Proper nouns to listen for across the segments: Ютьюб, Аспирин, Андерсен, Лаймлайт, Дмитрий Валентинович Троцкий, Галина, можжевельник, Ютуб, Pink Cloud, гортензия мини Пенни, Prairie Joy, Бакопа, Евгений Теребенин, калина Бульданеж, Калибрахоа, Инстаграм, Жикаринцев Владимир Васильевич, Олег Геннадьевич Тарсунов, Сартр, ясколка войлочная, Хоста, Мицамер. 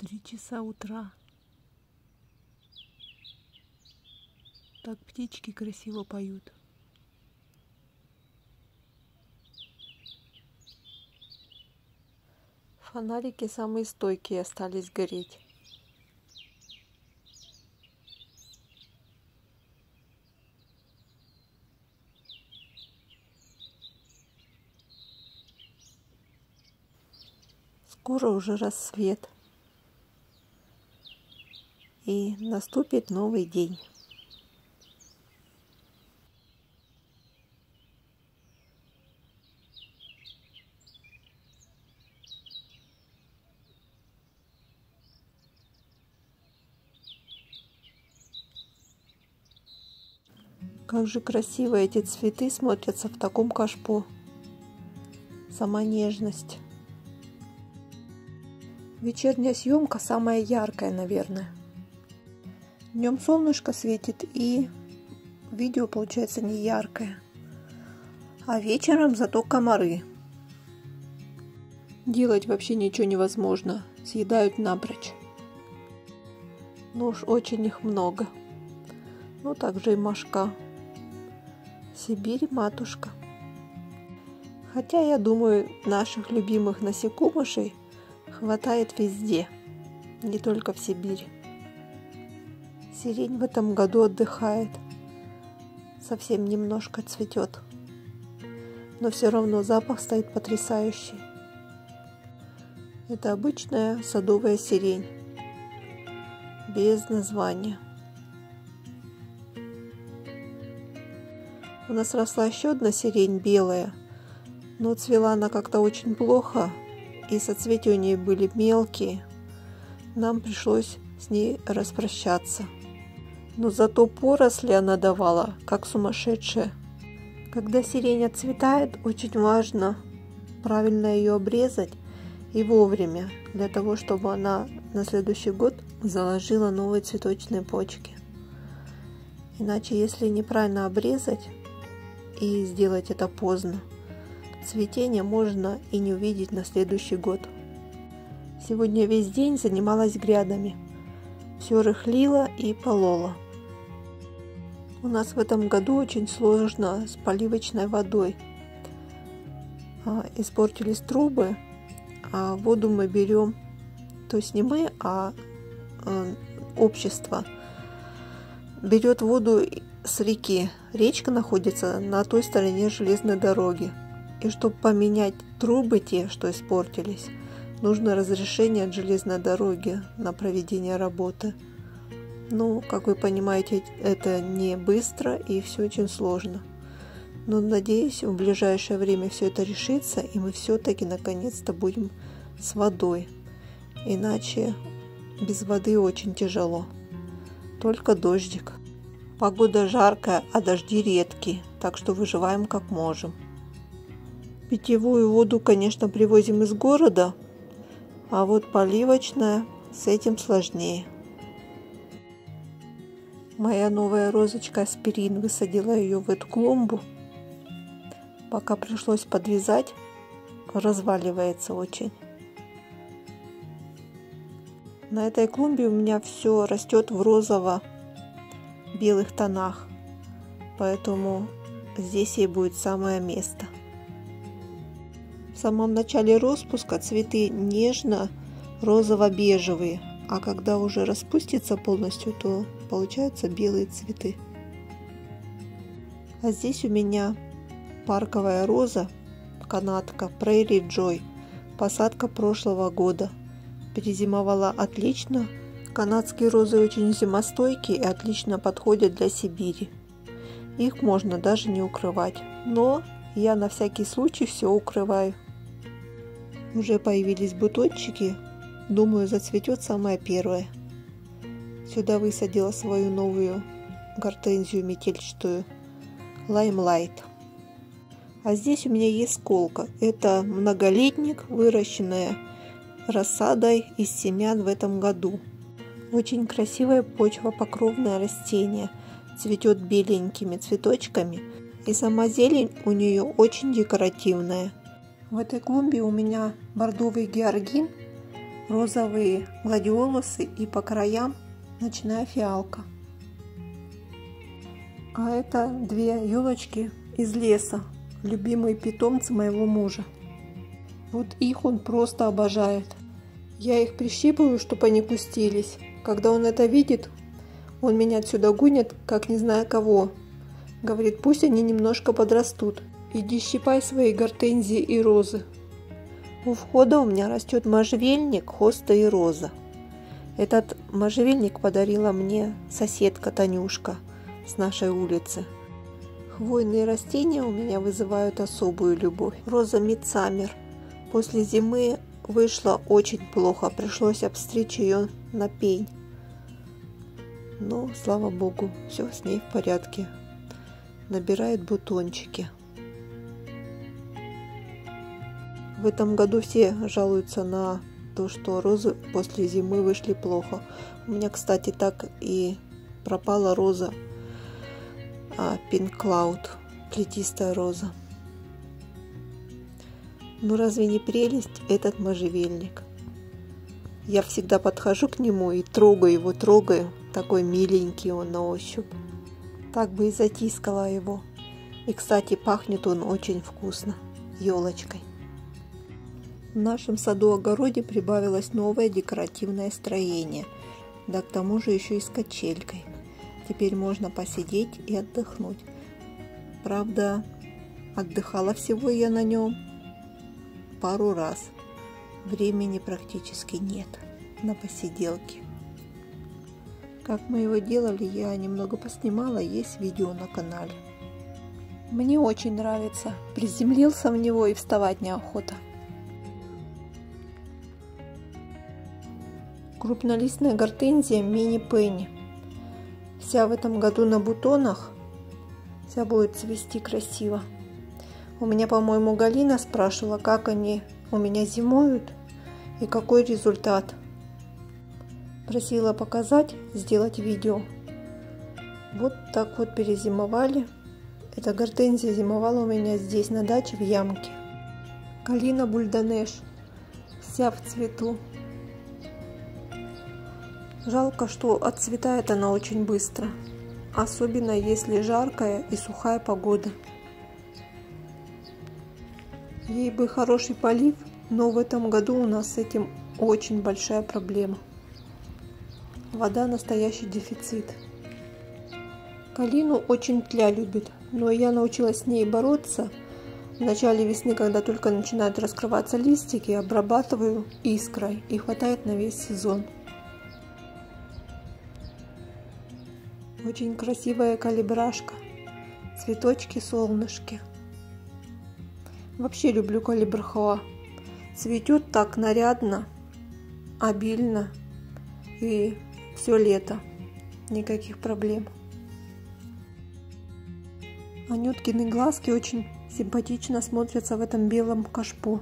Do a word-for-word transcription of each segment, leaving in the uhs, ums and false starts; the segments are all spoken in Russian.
Три часа утра. Так птички красиво поют. Фонарики самые стойкие остались гореть. Скоро уже рассвет, и наступит новый день. Как же красиво эти цветы смотрятся в таком кашпо. Сама нежность. Вечерняя съемка самая яркая, наверное. Днем солнышко светит, и видео получается не яркое. А вечером зато комары. Делать вообще ничего невозможно. Съедают напрочь. Ну уж очень их много. Ну также и мошка. Сибирь, матушка. Хотя, я думаю, наших любимых насекомышей хватает везде, не только в Сибири. Сирень в этом году отдыхает, совсем немножко цветет, но все равно запах стоит потрясающий. Это обычная садовая сирень, без названия. У нас росла еще одна сирень белая, но цвела она как-то очень плохо, и соцветия у нее были мелкие. Нам пришлось с ней распрощаться. Но зато поросли она давала, как сумасшедшая. Когда сирень отцветает, очень важно правильно ее обрезать и вовремя, для того, чтобы она на следующий год заложила новые цветочные почки. Иначе, если неправильно обрезать, и сделать это поздно, цветение можно и не увидеть на следующий год. Сегодня весь день занималась грядами. Все рыхлила и полола. У нас в этом году очень сложно с поливочной водой. Испортились трубы, а воду мы берем, то есть не мы, а общество берет воду с реки. Речка находится на той стороне железной дороги. И чтобы поменять трубы те, что испортились, нужно разрешение от железной дороги на проведение работы. Ну, как вы понимаете, это не быстро и все очень сложно. Но, надеюсь, в ближайшее время все это решится, и мы все-таки наконец-то будем с водой. Иначе без воды очень тяжело. Только дождик. Погода жаркая, а дожди редкие, так что выживаем как можем. Питьевую воду, конечно, привозим из города, а вот поливочная с этим сложнее. Моя новая розочка Аспирин, высадила ее в эту клумбу. Пока пришлось подвязать, разваливается очень. На этой клумбе у меня все растет в розово белых тонах, поэтому здесь ей будет самое место. В самом начале распуска цветы нежно розово-бежевые, а когда уже распустится полностью, то получаются белые цветы. А здесь у меня парковая роза, канадка Prairie Joy, посадка прошлого года, перезимовала отлично. Канадские розы очень зимостойкие и отлично подходят для Сибири. Их можно даже не укрывать, но я на всякий случай все укрываю. Уже появились бутончики, думаю, зацветет самое первое. Сюда высадила свою новую гортензию метельчатую Лаймлайт. А здесь у меня ясколка. Это многолетник, выращенная рассадой из семян в этом году. Очень красивая почвопокровное растение, цветет беленькими цветочками, и сама зелень у нее очень декоративная. В этой клумбе у меня бордовый георгин, розовые гладиолусы и по краям ночная фиалка. А это две елочки из леса, любимые питомцы моего мужа. Вот их он просто обожает. Я их прищипываю, чтобы они кустились. Когда он это видит, он меня отсюда гонит, как не знаю кого. Говорит, пусть они немножко подрастут. Иди щипай свои гортензии и розы. У входа у меня растет можжевельник, хоста и роза. Этот можжевельник подарила мне соседка Танюшка с нашей улицы. Хвойные растения у меня вызывают особую любовь. Роза Мицамер. После зимы вышла очень плохо, пришлось обстричь ее на пень. Но, слава богу, все с ней в порядке. Набирает бутончики. В этом году все жалуются на то, что розы после зимы вышли плохо. У меня, кстати, так и пропала роза Pink Cloud, плетистая роза. Ну разве не прелесть этот можжевельник? Я всегда подхожу к нему и трогаю его, трогаю. Такой миленький он на ощупь. Так бы и затискала его. И, кстати, пахнет он очень вкусно, елочкой. В нашем саду-огороде прибавилось новое декоративное строение. Да к тому же еще и с качелькой. Теперь можно посидеть и отдохнуть. Правда, отдыхала всего я на нем пару раз. Времени практически нет на посиделке. Как мы его делали, я немного поснимала, есть видео на канале. Мне очень нравится. Приземлился в него и вставать неохота. Крупнолистная гортензия мини Пенни. Вся в этом году на бутонах. Вся будет цвести красиво. У меня, по-моему, Галина спрашивала, как они у меня зимуют и какой результат. Просила показать, сделать видео. Вот так вот перезимовали. Эта гортензия зимовала у меня здесь на даче в ямке. Калина Бульданеж. Вся в цвету. Жалко, что отцветает она очень быстро. Особенно если жаркая и сухая погода. Ей бы хороший полив, но в этом году у нас с этим очень большая проблема. Вода настоящий дефицит. Калину очень тля любит, но я научилась с ней бороться. В начале весны, когда только начинают раскрываться листики, обрабатываю искрой и хватает на весь сезон. Очень красивая калибрашка, цветочки-солнышки. Вообще люблю калибрахоа. Цветет так нарядно, обильно и все лето, никаких проблем. Анюткины глазки очень симпатично смотрятся в этом белом кашпо.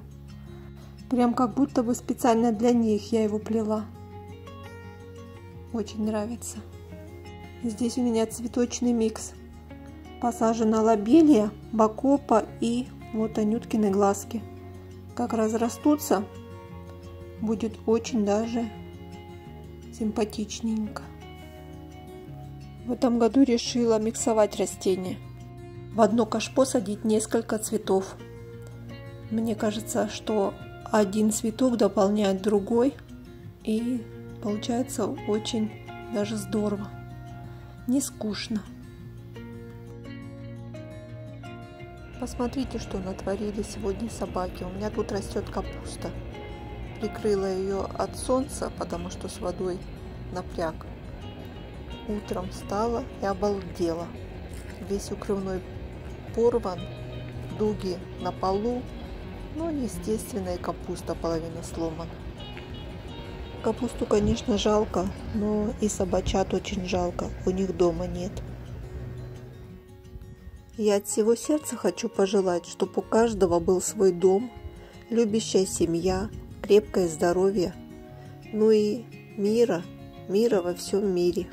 Прям как будто бы специально для них я его плела. Очень нравится. Здесь у меня цветочный микс. Посажена лобелия, бакопа и вот анюткины глазки. Как разрастутся, будет очень даже симпатичненько. В этом году решила миксовать растения. В одно кашпо садить несколько цветов. Мне кажется, что один цветок дополняет другой. И получается очень даже здорово. Не скучно. Посмотрите, что натворили сегодня собаки. У меня тут растет капуста. Прикрыла ее от солнца, потому что с водой напряг. Утром встала и обалдела. Весь укрывной порван, дуги на полу, но, естественно, и капуста половина сломана. Капусту, конечно, жалко, но и собачат очень жалко, у них дома нет. Я от всего сердца хочу пожелать, чтобы у каждого был свой дом, любящая семья, крепкое здоровье, ну и мира, мира во всем мире.